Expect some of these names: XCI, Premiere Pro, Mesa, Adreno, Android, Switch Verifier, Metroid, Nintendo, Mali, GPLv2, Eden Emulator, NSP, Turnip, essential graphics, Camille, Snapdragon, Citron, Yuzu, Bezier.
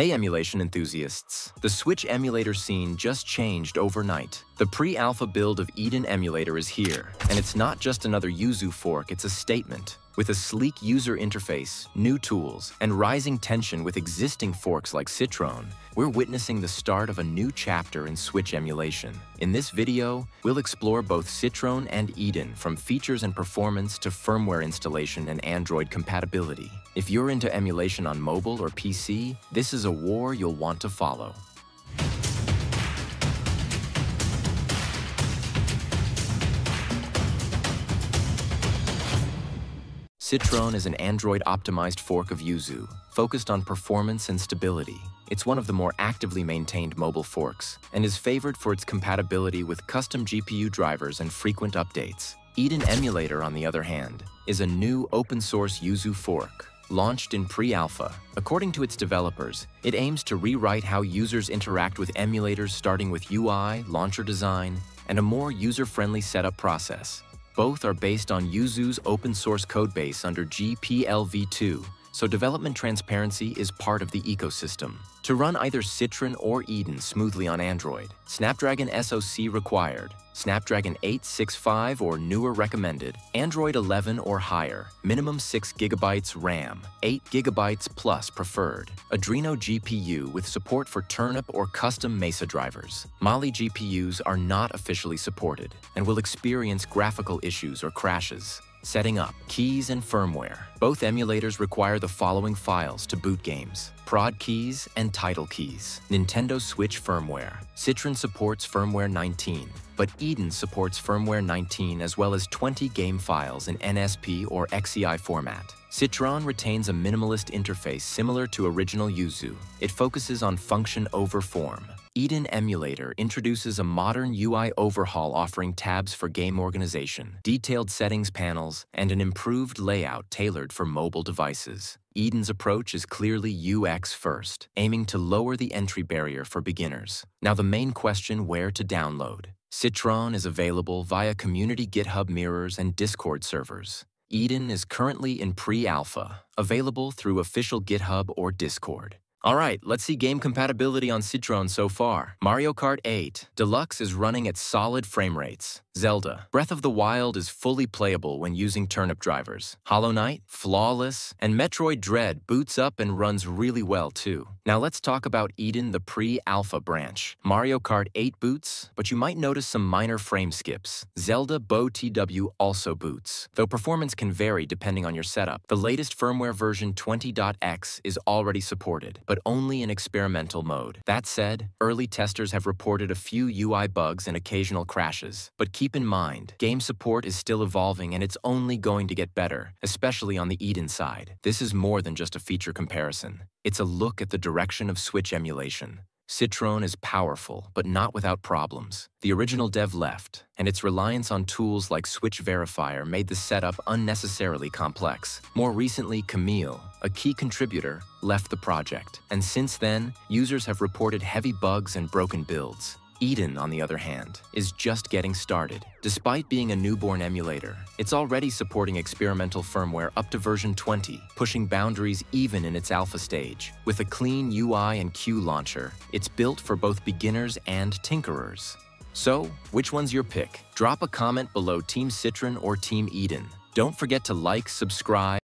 Hey emulation enthusiasts, the Switch emulator scene just changed overnight. The pre-alpha build of Eden Emulator is here, and it's not just another Yuzu fork, it's a statement. With a sleek user interface, new tools, and rising tension with existing forks like Citron, we're witnessing the start of a new chapter in Switch emulation. In this video, we'll explore both Citron and Eden, from features and performance to firmware installation and Android compatibility. If you're into emulation on mobile or PC, this is a war you'll want to follow. Citron is an Android-optimized fork of Yuzu, focused on performance and stability. It's one of the more actively maintained mobile forks, and is favored for its compatibility with custom GPU drivers and frequent updates. Eden Emulator, on the other hand, is a new open-source Yuzu fork, launched in pre-alpha. According to its developers, it aims to rewrite how users interact with emulators, starting with UI, launcher design, and a more user-friendly setup process. Both are based on Yuzu's open-source codebase under GPLv2, so development transparency is part of the ecosystem. To run either Citron or Eden smoothly on Android, Snapdragon SoC required, Snapdragon 865 or newer recommended, Android 11 or higher, minimum 6 GB RAM, 8 GB plus preferred, Adreno GPU with support for Turnip or custom Mesa drivers. Mali GPUs are not officially supported and will experience graphical issues or crashes. Setting up, keys and firmware. Both emulators require the following files to boot games: prod keys and title keys. Nintendo Switch firmware. Citron supports firmware 19, but Eden supports firmware 19 as well as 20 game files in NSP or XCI format. Citron retains a minimalist interface similar to original Yuzu. It focuses on function over form. Eden Emulator introduces a modern UI overhaul, offering tabs for game organization, detailed settings panels, and an improved layout tailored for mobile devices. Eden's approach is clearly UX first, aiming to lower the entry barrier for beginners. Now the main question: where to download? Citron is available via community GitHub mirrors and Discord servers. Eden is currently in pre-alpha, available through official GitHub or Discord. All right, let's see game compatibility on Citron so far. Mario Kart 8 Deluxe is running at solid frame rates. Zelda Breath of the Wild is fully playable when using Turnip drivers. Hollow Knight, flawless, and Metroid Dread boots up and runs really well too. Now let's talk about Eden, the pre-alpha branch. Mario Kart 8 boots, but you might notice some minor frame skips. Zelda Bow TW also boots, though performance can vary depending on your setup. The latest firmware version 20.x is already supported, but only in experimental mode. That said, early testers have reported a few UI bugs and occasional crashes. But keep in mind, game support is still evolving and it's only going to get better, especially on the Eden side. This is more than just a feature comparison. It's a look at the direction of Switch emulation. Citron is powerful, but not without problems. The original dev left, and its reliance on tools like Switch Verifier made the setup unnecessarily complex. More recently, Camille, a key contributor, left the project, and since then, users have reported heavy bugs and broken builds. Eden, on the other hand, is just getting started. Despite being a newborn emulator, it's already supporting experimental firmware up to version 20, pushing boundaries even in its alpha stage. With a clean UI and Q launcher, it's built for both beginners and tinkerers. So, which one's your pick? Drop a comment below: Team Citron or Team Eden. Don't forget to like, subscribe,